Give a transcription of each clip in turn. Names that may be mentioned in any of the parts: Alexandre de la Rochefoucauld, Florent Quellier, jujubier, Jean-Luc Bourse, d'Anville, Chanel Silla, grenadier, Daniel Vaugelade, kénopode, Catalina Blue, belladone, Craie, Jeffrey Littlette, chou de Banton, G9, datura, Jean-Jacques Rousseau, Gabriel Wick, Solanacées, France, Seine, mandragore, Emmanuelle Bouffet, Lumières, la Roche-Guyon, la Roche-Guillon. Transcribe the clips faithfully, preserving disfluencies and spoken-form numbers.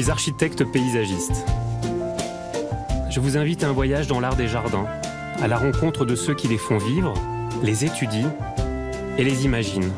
suis architecte paysagiste. Je vous invite à un voyage dans l'art des jardins, à la rencontre de ceux qui les font vivre, les étudient et les imaginent.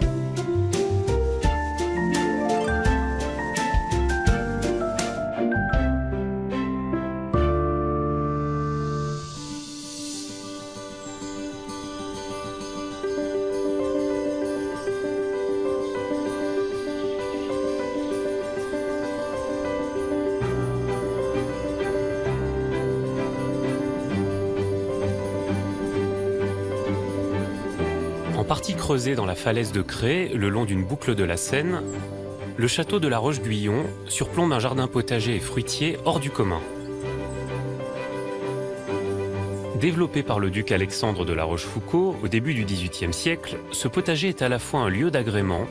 Partie creusée dans la falaise de Craie, le long d'une boucle de la Seine, le château de la Roche-Guyon surplombe un jardin potager et fruitier hors du commun. Développé par le duc Alexandre de la Rochefoucauld au début du dix-huitième siècle, ce potager est à la fois un lieu d'agrément,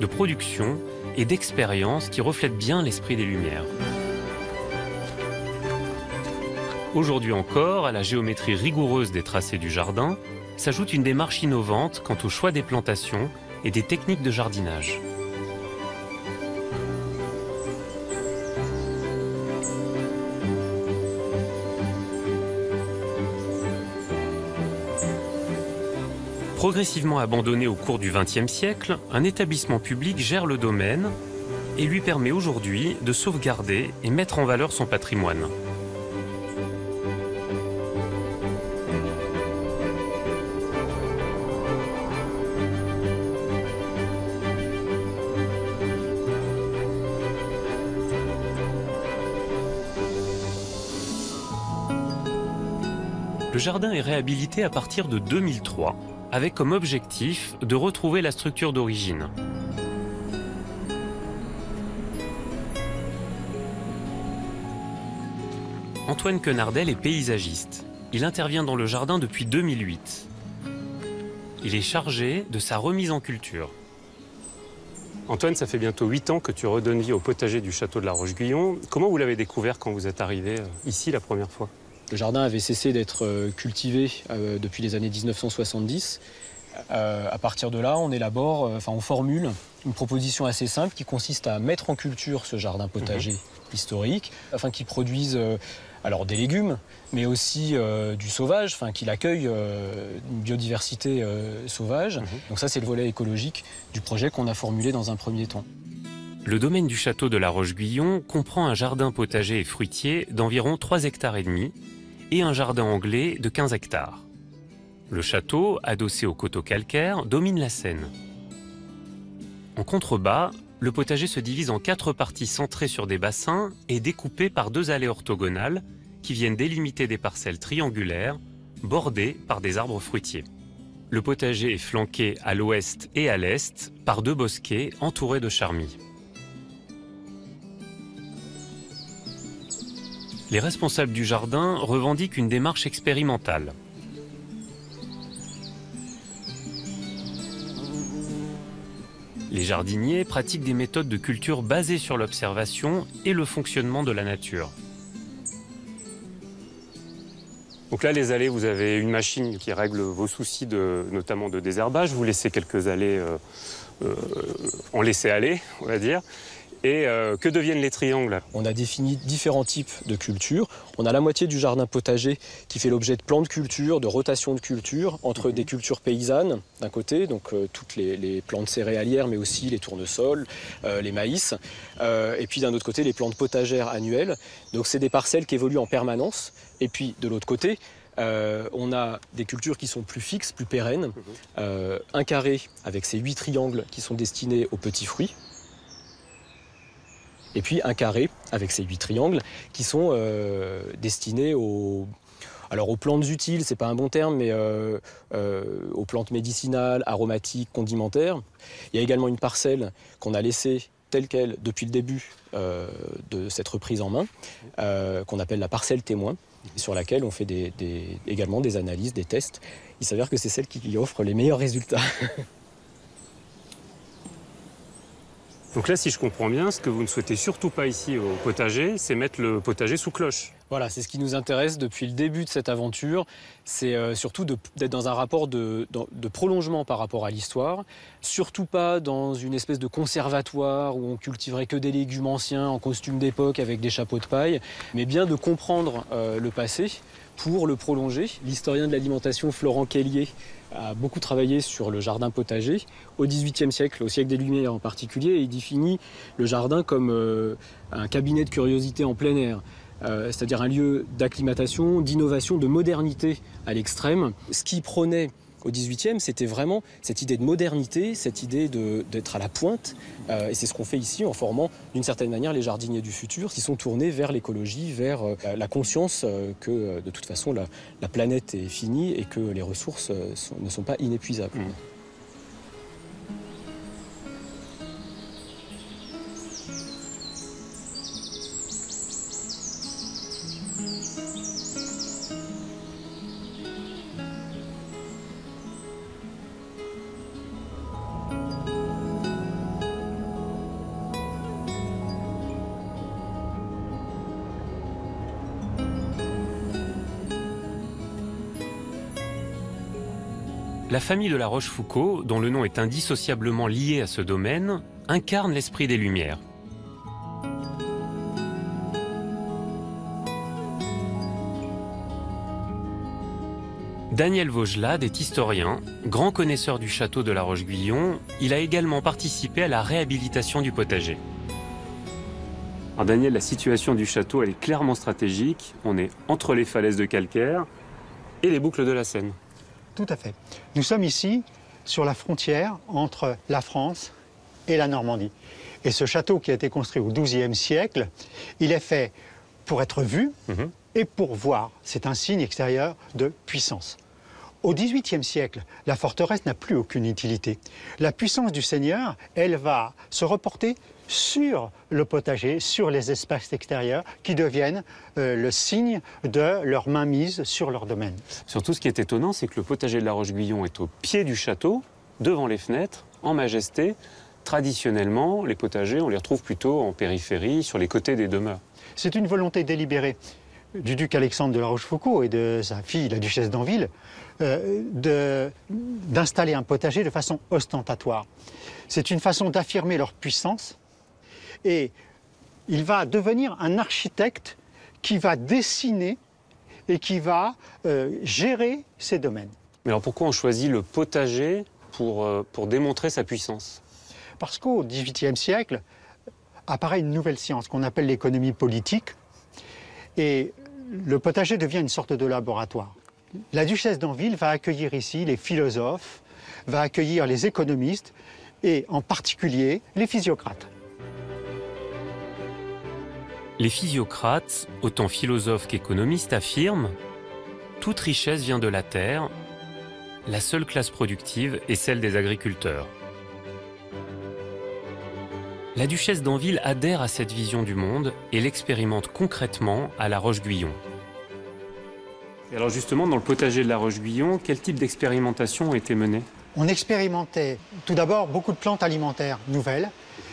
de production et d'expérience qui reflète bien l'esprit des Lumières. Aujourd'hui encore, à la géométrie rigoureuse des tracés du jardin, s'ajoute une démarche innovante quant au choix des plantations et des techniques de jardinage. Progressivement abandonné au cours du vingtième siècle, un établissement public gère le domaine et lui permet aujourd'hui de sauvegarder et mettre en valeur son patrimoine. Le jardin est réhabilité à partir de deux mille trois, avec comme objectif de retrouver la structure d'origine. Antoine Quenardel est paysagiste. Il intervient dans le jardin depuis deux mille huit. Il est chargé de sa remise en culture. Antoine, ça fait bientôt huit ans que tu redonnes vie au potager du château de la Roche-Guyon. Comment vous l'avez découvert quand vous êtes arrivé ici la première fois ? Le jardin avait cessé d'être cultivé depuis les années mille neuf cent soixante-dix. À partir de là, on élabore, enfin on formule une proposition assez simple qui consiste à mettre en culture ce jardin potager mmh. historique afin qu'il produise alors des légumes, mais aussi euh, du sauvage, enfin qu'il accueille euh, une biodiversité euh, sauvage. Mmh. Donc ça, c'est le volet écologique du projet qu'on a formulé dans un premier temps. Le domaine du château de la Roche-Guyon comprend un jardin potager et fruitier d'environ trois hectares et demi et un jardin anglais de quinze hectares. Le château, adossé au coteau calcaire, domine la Seine. En contrebas, le potager se divise en quatre parties centrées sur des bassins et découpées par deux allées orthogonales qui viennent délimiter des parcelles triangulaires bordées par des arbres fruitiers. Le potager est flanqué à l'ouest et à l'est par deux bosquets entourés de charmilles. Les responsables du jardin revendiquent une démarche expérimentale. Les jardiniers pratiquent des méthodes de culture basées sur l'observation et le fonctionnement de la nature. Donc là, les allées, vous avez une machine qui règle vos soucis, de, notamment de désherbage. Vous laissez quelques allées, euh, euh, en laisser aller, on va dire. Et euh, que deviennent les triangles? On a défini différents types de cultures. On a la moitié du jardin potager qui fait l'objet de plans de culture, de rotation de culture, entre mmh. des cultures paysannes d'un côté, donc euh, toutes les, les plantes céréalières, mais aussi les tournesols, euh, les maïs, euh, et puis d'un autre côté les plantes potagères annuelles. Donc c'est des parcelles qui évoluent en permanence. Et puis de l'autre côté, Euh, on a des cultures qui sont plus fixes, plus pérennes. Euh, un carré avec ses huit triangles qui sont destinés aux petits fruits. Et puis un carré avec ses huit triangles qui sont euh, destinés aux, alors aux plantes utiles, c'est pas un bon terme, mais euh, euh, aux plantes médicinales, aromatiques, condimentaires. Il y a également une parcelle qu'on a laissée telle qu'elle depuis le début euh, de cette reprise en main, euh, qu'on appelle la parcelle témoin, sur laquelle on fait des, des, également des analyses, des tests. Il s'avère que c'est celle qui offre les meilleurs résultats. Donc là, si je comprends bien, ce que vous ne souhaitez surtout pas ici au potager, c'est mettre le potager sous cloche. Voilà, c'est ce qui nous intéresse depuis le début de cette aventure. C'est euh, surtout d'être dans un rapport de, de, de prolongement par rapport à l'histoire. Surtout pas dans une espèce de conservatoire où on cultiverait que des légumes anciens en costume d'époque avec des chapeaux de paille, mais bien de comprendre euh, le passé pour le prolonger. L'historien de l'alimentation Florent Quellier a beaucoup travaillé sur le jardin potager au dix-huitième siècle, au siècle des Lumières en particulier, et il définit le jardin comme euh, un cabinet de curiosité en plein air, euh, c'est-à-dire un lieu d'acclimatation, d'innovation, de modernité à l'extrême. Ce qui prônait au dix-huitième, c'était vraiment cette idée de modernité, cette idée d'être à la pointe. Euh, et c'est ce qu'on fait ici en formant, d'une certaine manière, les jardiniers du futur qui sont tournés vers l'écologie, vers euh, la conscience euh, que, de toute façon, la, la planète est finie et que les ressources euh, sont, ne sont pas inépuisables. Mmh. La famille de la Rochefoucauld, dont le nom est indissociablement lié à ce domaine, incarne l'esprit des Lumières. Daniel Vaugelade est historien, grand connaisseur du château de la Roche-Guyon. Il a également participé à la réhabilitation du potager. Alors Daniel, la situation du château, elle est clairement stratégique. On est entre les falaises de calcaire et les boucles de la Seine. Tout à fait. Nous sommes ici sur la frontière entre la France et la Normandie. Et ce château qui a été construit au douzième siècle, il est fait pour être vu mmh. et pour voir. C'est un signe extérieur de puissance. Au dix-huitième siècle, la forteresse n'a plus aucune utilité. La puissance du seigneur, elle va se reporter sur le potager, sur les espaces extérieurs qui deviennent euh, le signe de leur mainmise sur leur domaine. Surtout, ce qui est étonnant, c'est que le potager de la Roche-Guyon est au pied du château, devant les fenêtres, en majesté. Traditionnellement, les potagers, on les retrouve plutôt en périphérie, sur les côtés des demeures. C'est une volonté délibérée du duc Alexandre de la Rochefoucauld et de sa fille, la duchesse d'Anville, euh, d'installer un potager de façon ostentatoire. C'est une façon d'affirmer leur puissance. Et il va devenir un architecte qui va dessiner et qui va euh, gérer ses domaines. Mais alors pourquoi on choisit le potager pour, euh, pour démontrer sa puissance? Parce qu'au dix-huitième siècle apparaît une nouvelle science qu'on appelle l'économie politique. Et le potager devient une sorte de laboratoire. La duchesse d'Anville va accueillir ici les philosophes, va accueillir les économistes et en particulier les physiocrates. Les physiocrates, autant philosophes qu'économistes, affirment « Toute richesse vient de la terre, la seule classe productive est celle des agriculteurs ». La duchesse d'Anville adhère à cette vision du monde et l'expérimente concrètement à la Roche-Guyon. Et alors justement, dans le potager de la Roche-Guyon, quel type d'expérimentation a été menée? On expérimentait tout d'abord beaucoup de plantes alimentaires nouvelles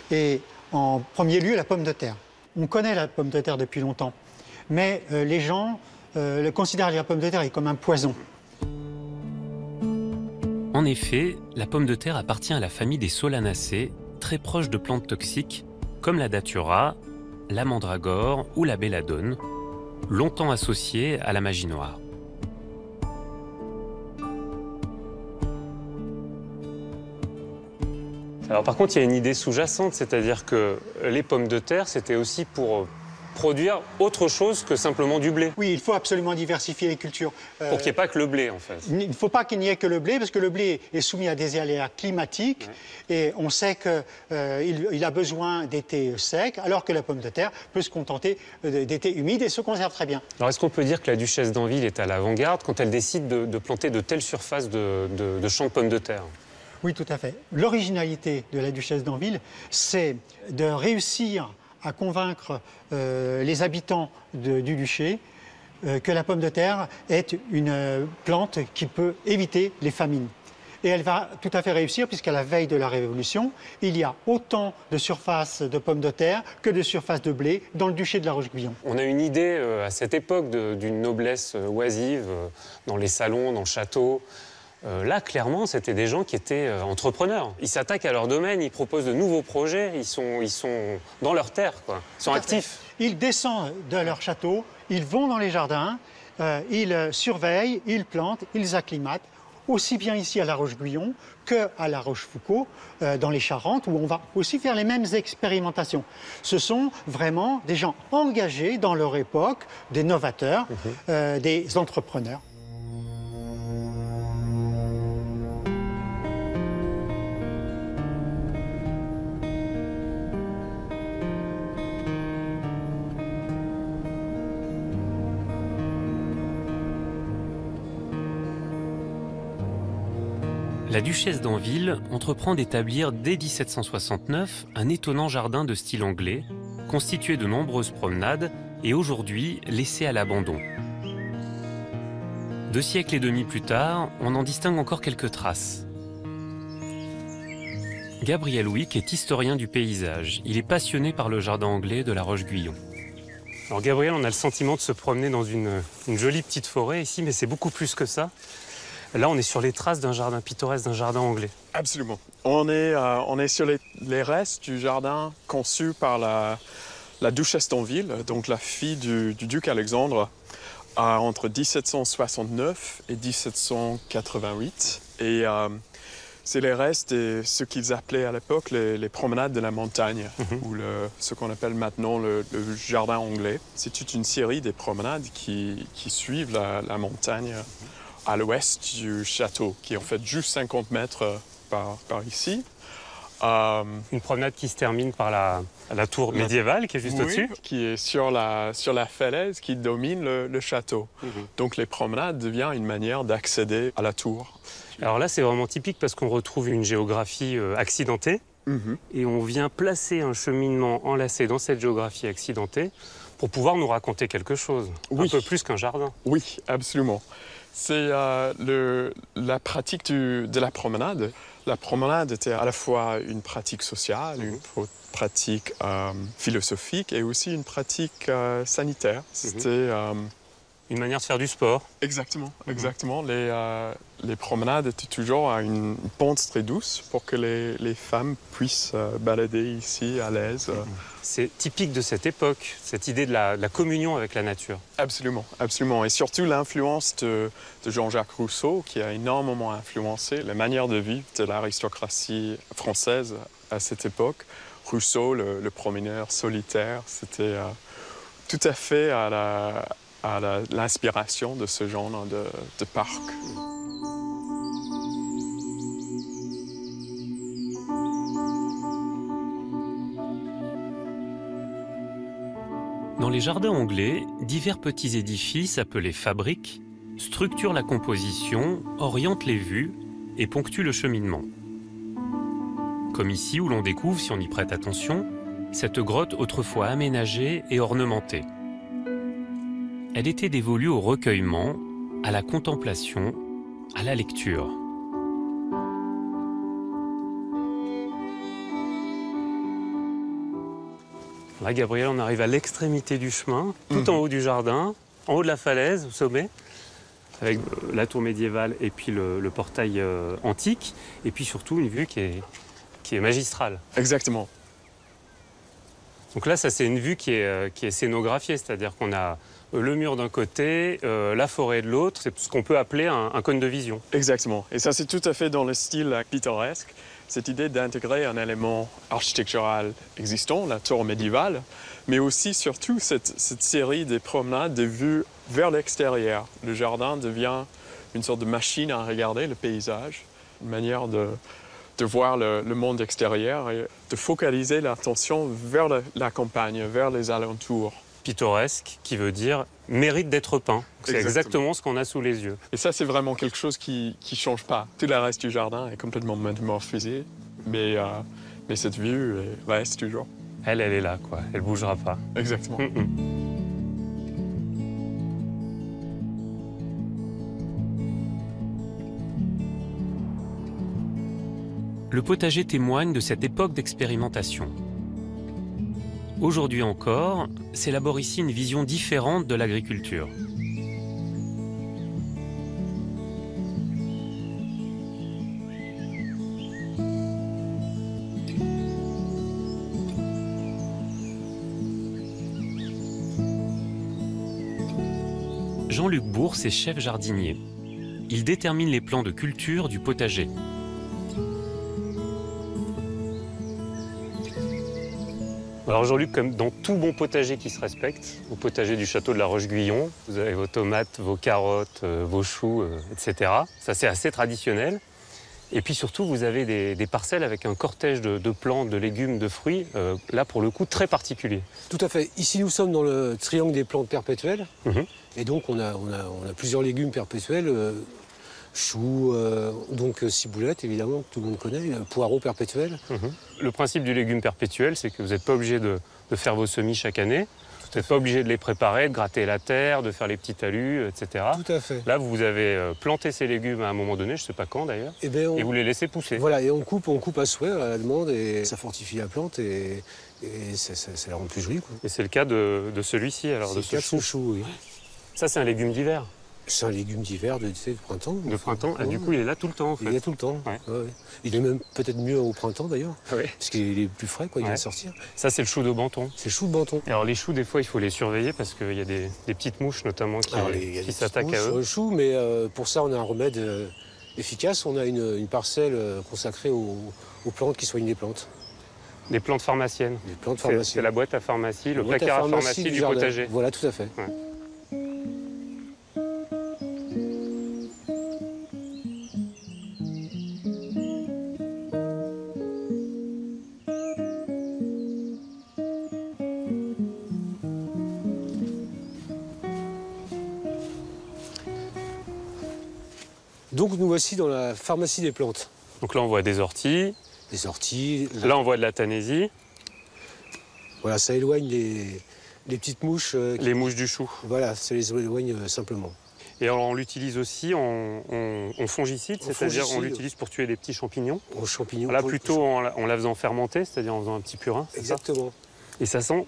et en premier lieu la pomme de terre. On connaît la pomme de terre depuis longtemps, mais euh, les gens euh, le considèrent la pomme de terre comme un poison. En effet, la pomme de terre appartient à la famille des Solanacées, très proche de plantes toxiques comme la datura, la mandragore ou la belladone, longtemps associées à la magie noire. Alors par contre, il y a une idée sous-jacente, c'est-à-dire que les pommes de terre, c'était aussi pour produire autre chose que simplement du blé. Oui, il faut absolument diversifier les cultures. Euh, pour qu'il n'y ait pas que le blé, en fait. Il ne faut pas qu'il n'y ait que le blé, parce que le blé est soumis à des aléas climatiques, ouais. et on sait qu'il euh, il a besoin d'été sec, alors que la pomme de terre peut se contenter d'été humide et se conserve très bien. Alors est-ce qu'on peut dire que la duchesse d'Anville est à l'avant-garde quand elle décide de, de planter de telles surfaces de, de, de champs de pommes de terre? Oui, tout à fait. L'originalité de la duchesse d'Anville, c'est de réussir à convaincre euh, les habitants de, du duché euh, que la pomme de terre est une euh, plante qui peut éviter les famines. Et elle va tout à fait réussir, puisqu'à la veille de la Révolution, il y a autant de surfaces de pommes de terre que de surfaces de blé dans le duché de la Roche-Guyon. On a une idée euh, à cette époque d'une noblesse euh, oisive, euh, dans les salons, dans le château. Euh, là, clairement, c'était des gens qui étaient euh, entrepreneurs. Ils s'attaquent à leur domaine, ils proposent de nouveaux projets, ils sont, ils sont dans leur terre, quoi. Ils sont actifs. Ils descendent de leur château, ils vont dans les jardins, euh, ils surveillent, ils plantent, ils acclimatent, aussi bien ici à la Roche-Guyon qu'à la Rochefoucauld, euh, dans les Charentes, où on va aussi faire les mêmes expérimentations. Ce sont vraiment des gens engagés dans leur époque, des novateurs, mmh. euh, des entrepreneurs. La duchesse d'Anville entreprend d'établir dès mille sept cent soixante-neuf un étonnant jardin de style anglais, constitué de nombreuses promenades et aujourd'hui laissé à l'abandon. Deux siècles et demi plus tard, on en distingue encore quelques traces. Gabriel Wick est historien du paysage. Il est passionné par le jardin anglais de la Roche-Guyon. Alors Gabriel, on a le sentiment de se promener dans une, une jolie petite forêt ici, mais c'est beaucoup plus que ça. Là, on est sur les traces d'un jardin pittoresque, d'un jardin anglais. Absolument. On est, euh, on est sur les, les restes du jardin conçu par la, la duchesse d'Anville, donc la fille du, du duc Alexandre, euh, entre mille sept cent soixante-neuf et mille sept cent quatre-vingt-huit. Et euh, c'est les restes de ce qu'ils appelaient à l'époque les, les promenades de la montagne, mm-hmm. ou le, ce qu'on appelle maintenant le, le jardin anglais. C'est toute une série des promenades qui, qui suivent la, la montagne à l'ouest du château, qui est en fait juste cinquante mètres par, par ici. Euh, Une promenade qui se termine par la, la tour médiévale, qui est juste oui, au-dessus. Qui est sur la, sur la falaise qui domine le, le château. Mmh. Donc les promenades deviennent une manière d'accéder à la tour. Alors là, c'est vraiment typique parce qu'on retrouve une géographie euh, accidentée, mmh. et on vient placer un cheminement enlacé dans cette géographie accidentée pour pouvoir nous raconter quelque chose, oui. un peu plus qu'un jardin. Oui, absolument. C'est euh, la pratique du, de la promenade. La promenade était à la fois une pratique sociale, une pratique euh, philosophique et aussi une pratique euh, sanitaire. C'était euh, une manière de faire du sport. Exactement, exactement. Mm-hmm. Les, euh, les promenades étaient toujours à une pente très douce pour que les, les femmes puissent euh, balader ici à l'aise. Mm-hmm. C'est typique de cette époque, cette idée de la, de la communion avec la nature. Absolument, absolument. Et surtout l'influence de, de Jean-Jacques Rousseau, qui a énormément influencé la manière de vivre de l'aristocratie française à cette époque. Rousseau, le, le promeneur solitaire, c'était euh, tout à fait à la... à l'inspiration de ce genre de, de parc. Dans les jardins anglais, divers petits édifices appelés fabriques structurent la composition, orientent les vues et ponctuent le cheminement. Comme ici où l'on découvre, si on y prête attention, cette grotte autrefois aménagée et ornementée. Elle était dévolue au recueillement, à la contemplation, à la lecture. Là, Gabriel, on arrive à l'extrémité du chemin, tout mmh. en haut du jardin, en haut de la falaise, au sommet, avec la tour médiévale et puis le, le portail euh, antique, et puis surtout une vue qui est, qui est magistrale. Exactement. Donc là, ça, c'est une vue qui est, qui est scénographiée, c'est-à-dire qu'on a le mur d'un côté, euh, la forêt de l'autre. C'est ce qu'on peut appeler un, un cône de vision. Exactement. Et ça, c'est tout à fait dans le style pittoresque, cette idée d'intégrer un élément architectural existant, la tour médiévale, mais aussi, surtout, cette, cette série des promenades, des vues vers l'extérieur. Le jardin devient une sorte de machine à regarder le paysage, une manière de... de voir le, le monde extérieur et de focaliser l'attention vers le, la campagne, vers les alentours. Pittoresque, qui veut dire mérite d'être peint. C'est exactement. exactement ce qu'on a sous les yeux. Et ça, c'est vraiment quelque chose qui ne change pas. Tout le reste du jardin est complètement métamorphosé, mais, euh, mais cette vue elle reste toujours. Elle, elle est là, quoi. Elle ne bougera pas. Exactement. Mm-mm. le potager témoigne de cette époque d'expérimentation. Aujourd'hui encore, s'élabore ici une vision différente de l'agriculture. Jean-Luc Bourse est chef jardinier. Il détermine les plans de culture du potager. Alors Jean-Luc, comme dans tout bon potager qui se respecte, au potager du château de la Roche-Guyon, vous avez vos tomates, vos carottes, vos choux, et cetera. Ça, c'est assez traditionnel. Et puis surtout, vous avez des, des parcelles avec un cortège de, de plantes, de légumes, de fruits, euh, là pour le coup très particulier. Tout à fait. Ici, nous sommes dans le triangle des plantes perpétuelles. Mmh. Et donc, on a, on a, on a plusieurs légumes perpétuels. Euh, choux, euh, donc ciboulette, évidemment, que tout le monde connaît, poireaux perpétuels. Mmh. Le principe du légume perpétuel, c'est que vous n'êtes pas obligé de, de faire vos semis chaque année. Vous n'êtes pas obligé de les préparer, de gratter la terre, de faire les petits talus, et cetera. Tout à fait. Là, vous avez planté ces légumes à un moment donné, je ne sais pas quand d'ailleurs, et, ben on... et vous les laissez pousser. Voilà, et on coupe, on coupe à souhait à la demande, et ça fortifie la plante, et, et ça, ça, ça la rend plus jolie, quoi. Et c'est le cas de, de celui-ci, alors de ce, le cas chou. de ce chou. Oui. Ça, c'est un légume d'hiver. C'est un légume d'hiver de, tu sais, de printemps. De printemps, ah, du coup, il est là tout le temps, en fait. Il est là tout le temps, ouais. Ouais, ouais. Il est même peut-être mieux au printemps, d'ailleurs, ouais. Parce qu'il est plus frais, quoi, il ouais. vient sortir. Ça, c'est le chou de Banton. C'est le chou de Banton. Alors, les choux, des fois, il faut les surveiller parce qu'il y a des, des petites mouches, notamment, qui s'attaquent à eux. Les choux, mais euh, pour ça, on a un remède euh, efficace. On a une, une parcelle euh, consacrée aux, aux plantes qui soignent des plantes. Des plantes pharmaciennes. Des plantes pharmaciennes. C'est la boîte à pharmacie, la le placard à pharmacie, à pharmacie du, du potager. Voilà, tout à fait. Ouais. Donc nous voici dans la pharmacie des plantes. Donc là on voit des orties. Des orties. Là, là on voit de la tanaisie. Voilà, ça éloigne les, les petites mouches. Euh, qui... Les mouches du chou. Voilà, ça les éloigne euh, simplement. Et alors on l'utilise aussi en, en, en fongicide, c'est-à-dire on l'utilise pour tuer des petits champignons. En champignons. Là plutôt en, en la faisant fermenter, c'est-à-dire en faisant un petit purin. Exactement. Et ça sent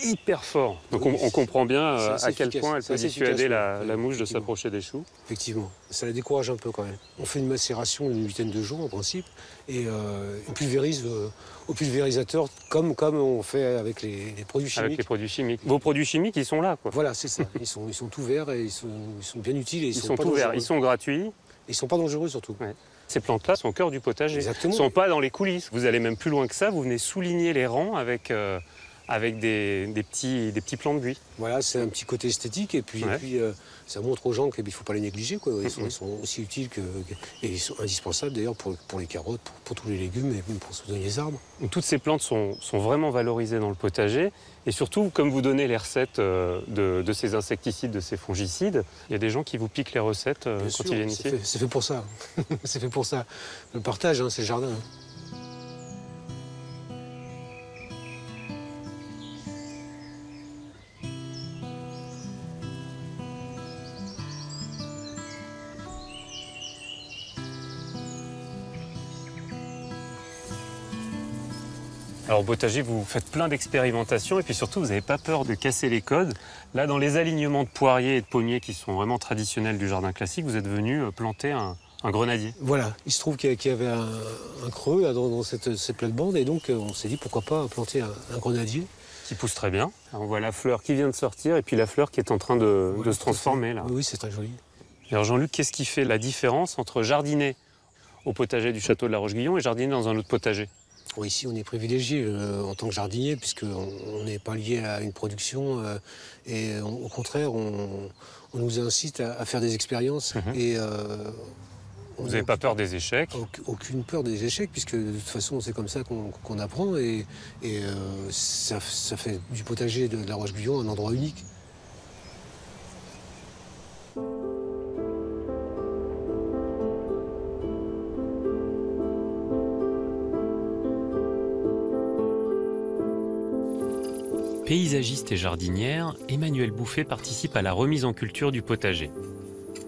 hyper fort. Donc oui, on, on comprend bien euh, à quel efficace. point elle peut dissuader la, la mouche de s'approcher des choux. Effectivement, ça la décourage un peu quand même. On fait une macération une huitaine de jours en principe et euh, on pulvérise euh, au pulvérisateur comme, comme on fait avec les, les produits chimiques. Avec les produits chimiques. Vos produits chimiques, ils sont là, quoi. Voilà, c'est ça. Ils sont, ils sont tout verts et ils sont, ils sont bien utiles. Et ils, ils sont, sont tout verts, ils sont gratuits. Ils sont pas dangereux surtout. Ouais. Ces plantes-là sont au cœur du potager. Exactement. Ils ne sont pas dans les coulisses. Vous allez même plus loin que ça, vous venez souligner les rangs avec... Euh, avec des, des, petits, des petits plans de buis. Voilà, c'est un petit côté esthétique et puis, ouais. et puis euh, ça montre aux gens qu'il ne faut pas les négliger, quoi. Ils sont, mm-hmm. ils sont aussi utiles que, et ils sont indispensables d'ailleurs pour, pour les carottes, pour, pour tous les légumes et même pour soutenir les arbres. Donc, toutes ces plantes sont, sont vraiment valorisées dans le potager et surtout, comme vous donnez les recettes euh, de, de ces insecticides, de ces fongicides, il y a des gens qui vous piquent les recettes euh, quand sûr, il est inutile. C'est fait, c'est fait pour ça, c'est fait pour ça. Le partage, hein, c'est le jardin. Hein. Alors, au potager, vous faites plein d'expérimentations et puis surtout, vous n'avez pas peur de casser les codes. Là, dans les alignements de poiriers et de pommiers qui sont vraiment traditionnels du jardin classique, vous êtes venu planter un, un grenadier. Voilà, il se trouve qu'il y avait un, un creux là, dans, dans cette, cette plate-bande et donc on s'est dit pourquoi pas planter un, un grenadier. Qui pousse très bien. Alors, on voit la fleur qui vient de sortir et puis la fleur qui est en train de, oui, de se transformer là. Oui, c'est très joli. Alors, Jean-Luc, qu'est-ce qui fait la différence entre jardiner au potager du château de la Roche-Guillon et jardiner dans un autre potager? Ici, on est privilégié euh, en tant que jardinier, puisqu'on n'est pas lié à une production. Euh, et on, au contraire, on, on nous incite à, à faire des expériences. Mmh. Et, euh, vous n'avez pas peur des échecs? Aucune peur des échecs, puisque de toute façon, c'est comme ça qu'on qu'on apprend. Et, et euh, ça, ça fait du potager de, de la Roche-Guyon un endroit unique. Paysagiste et jardinière, Emmanuelle Bouffet participe à la remise en culture du potager.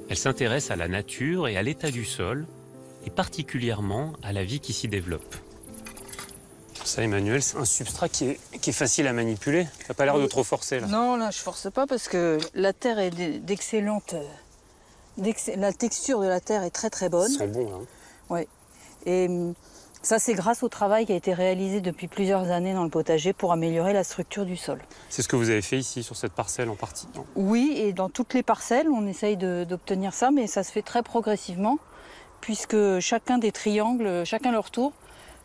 Elle s'intéresse à la nature et à l'état du sol et particulièrement à la vie qui s'y développe. Ça, Emmanuelle, c'est un substrat qui est, qui est facile à manipuler. T'as pas l'air de trop forcer, là. Non, là, je force pas parce que la terre est d'excellente... La texture de la terre est très, très bonne. C'est bon, là. Hein. Oui. Et ça, c'est grâce au travail qui a été réalisé depuis plusieurs années dans le potager pour améliorer la structure du sol. C'est ce que vous avez fait ici, sur cette parcelle en partie? Oui, et dans toutes les parcelles, on essaye d'obtenir ça, mais ça se fait très progressivement, puisque chacun des triangles, chacun leur tour,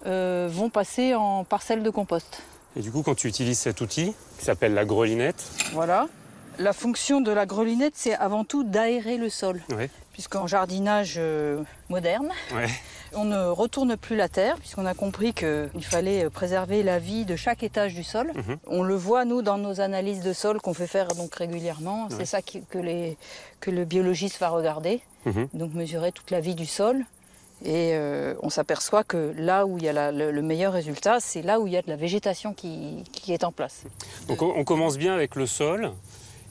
Euh, vont passer en parcelles de compost. Et du coup, quand tu utilises cet outil, qui s'appelle la grelinette... Voilà. La fonction de la grelinette, c'est avant tout d'aérer le sol. Ouais. Puisqu'en jardinage euh, moderne, ouais, on ne retourne plus la terre, puisqu'on a compris qu'il fallait préserver la vie de chaque étage du sol. Mmh. On le voit, nous, dans nos analyses de sol qu'on fait faire donc régulièrement. C'est ouais. ça qui, que, les, que le biologiste va regarder. Mmh. Donc mesurer toute la vie du sol. Et euh, on s'aperçoit que là où il y a la, le, le meilleur résultat, c'est là où il y a de la végétation qui, qui est en place. Donc on commence bien avec le sol,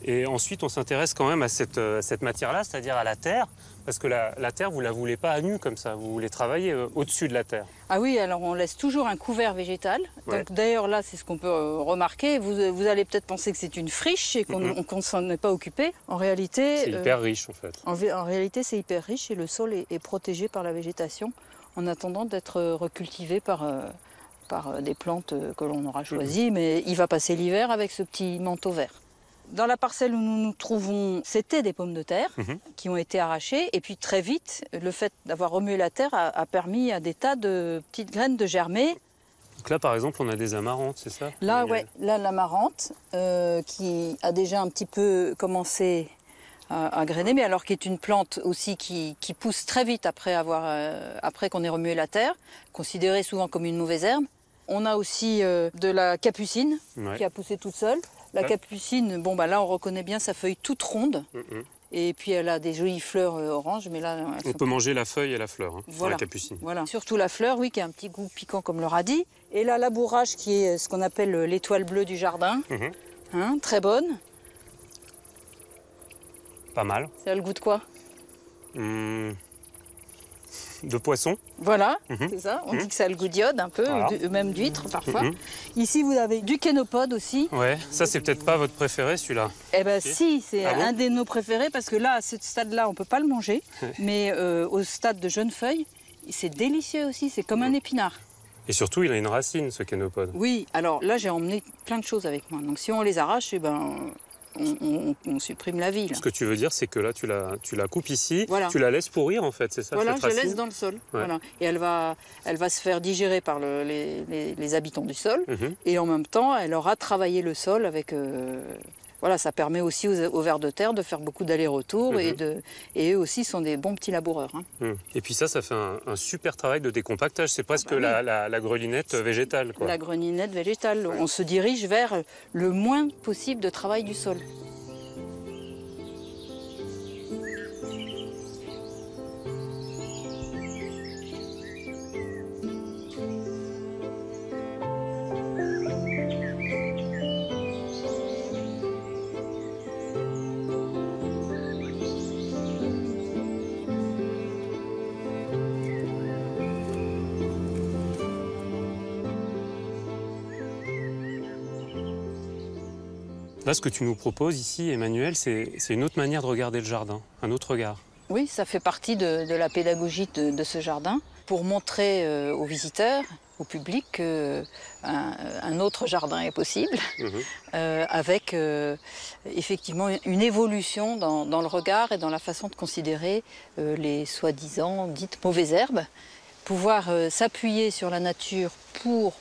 et ensuite on s'intéresse quand même à cette, à cette matière-là, c'est-à-dire à la terre, parce que la, la terre, vous ne la voulez pas à nu comme ça, vous voulez travailler au-dessus de la terre. Ah oui, alors on laisse toujours un couvert végétal. Ouais. Donc d'ailleurs là, c'est ce qu'on peut remarquer, vous, vous allez peut-être penser que c'est une friche et qu'on mm-hmm. qu'on s'en est pas occupé. En réalité... C'est hyper euh, riche en fait. En, en réalité, c'est hyper riche et le sol est, est protégé par la végétation en attendant d'être recultivé par... Euh, par des plantes que l'on aura choisies, mm-hmm. mais il va passer l'hiver avec ce petit manteau vert. Dans la parcelle où nous nous trouvons, c'était des pommes de terre mmh. qui ont été arrachées. Et puis très vite, le fait d'avoir remué la terre a, a permis à des tas de petites graines de germer. Donc là, par exemple, on a des amarantes, c'est ça? Là, oui. Là, l'amarante euh, qui a déjà un petit peu commencé à, à grainer, mais alors qui est une plante aussi qui, qui pousse très vite après, avoir, euh, après qu'on ait remué la terre, considérée souvent comme une mauvaise herbe. On a aussi euh, de la capucine ouais. qui a poussé toute seule. La capucine, bon bah là on reconnaît bien sa feuille toute ronde, mm-hmm. et puis elle a des jolies fleurs oranges, mais là... On peut manger la feuille et la fleur, hein, voilà. la capucine. Voilà. Surtout la fleur, oui, qui a un petit goût piquant comme le radis. Et là, la bourrache, qui est ce qu'on appelle l'étoile bleue du jardin, mm-hmm. hein, très bonne. Pas mal. Ça a le goût de quoi? mmh. De poisson. Voilà, mm-hmm. c'est ça. On mm-hmm. dit que ça a le goût d'iode un peu, voilà. du, même d'huître parfois. Mm-hmm. Ici, vous avez du kénopode aussi. Ouais, ça, c'est peut-être pas votre préféré, celui-là. Eh bien, okay. si, c'est ah un bon des nos préférés, parce que là, à ce stade-là, on ne peut pas le manger. Ouais. Mais euh, au stade de jeune feuille, c'est délicieux aussi, c'est comme mm-hmm. un épinard. Et surtout, il a une racine, ce kénopode. Oui, alors là, j'ai emmené plein de choses avec moi. Donc, si on les arrache, eh ben... On, on, on supprime la vie. Là. Ce que tu veux dire, c'est que là, tu la, tu la coupes ici, voilà. tu la laisses pourrir, en fait, c'est ça? Voilà, je la laisse dans le sol. Ouais. Voilà. Et elle va, elle va se faire digérer par le, les, les, les habitants du sol. Mm-hmm. Et en même temps, elle aura travaillé le sol avec... Euh... Voilà, ça permet aussi aux, aux vers de terre de faire beaucoup d'allers-retours mmh. et, de, et eux aussi sont des bons petits laboureurs. Hein. Mmh. Et puis ça, ça fait un, un super travail de décompactage. C'est presque ah bah oui. la, la, la grelinette végétale. Quoi. La grelinette végétale. Ouais. On se dirige vers le moins possible de travail du sol. Là, ce que tu nous proposes ici, Emmanuelle, c'est une autre manière de regarder le jardin, un autre regard. Oui, ça fait partie de, de la pédagogie de, de ce jardin, pour montrer euh, aux visiteurs, au public, qu'un un autre jardin est possible, mmh. euh, avec euh, effectivement une évolution dans, dans le regard et dans la façon de considérer euh, les soi-disant dites mauvaises herbes. Pouvoir euh, s'appuyer sur la nature pour...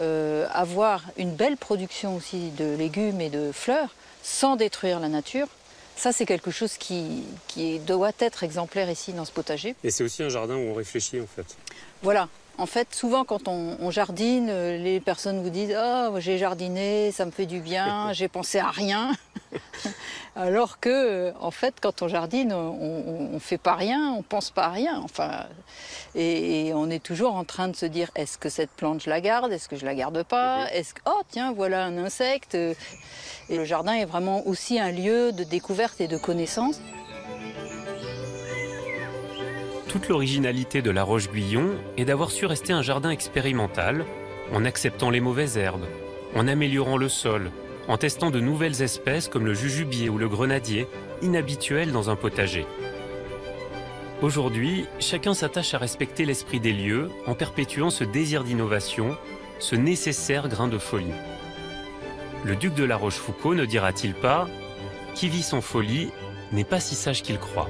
Euh, avoir une belle production aussi de légumes et de fleurs sans détruire la nature, ça c'est quelque chose qui, qui doit être exemplaire ici dans ce potager. Et c'est aussi un jardin où on réfléchit en fait. Voilà, en fait souvent quand on, on jardine, les personnes vous disent « Oh, j'ai jardiné, ça me fait du bien, j'ai pensé à rien ». Alors que en fait quand on jardine, on ne fait pas rien, on ne pense pas à rien. Enfin, et, et on est toujours en train de se dire « Est-ce que cette plante je la garde? Est-ce que je la garde pas? Est-ce que... Oh tiens, voilà un insecte !» Et le jardin est vraiment aussi un lieu de découverte et de connaissance. Toute l'originalité de la Roche-Guyon est d'avoir su rester un jardin expérimental, en acceptant les mauvaises herbes, en améliorant le sol, en testant de nouvelles espèces comme le jujubier ou le grenadier, inhabituels dans un potager. Aujourd'hui, chacun s'attache à respecter l'esprit des lieux en perpétuant ce désir d'innovation, ce nécessaire grain de folie. Le duc de la Rochefoucauld ne dira-t-il pas « Qui vit sans folie n'est pas si sage qu'il croit ».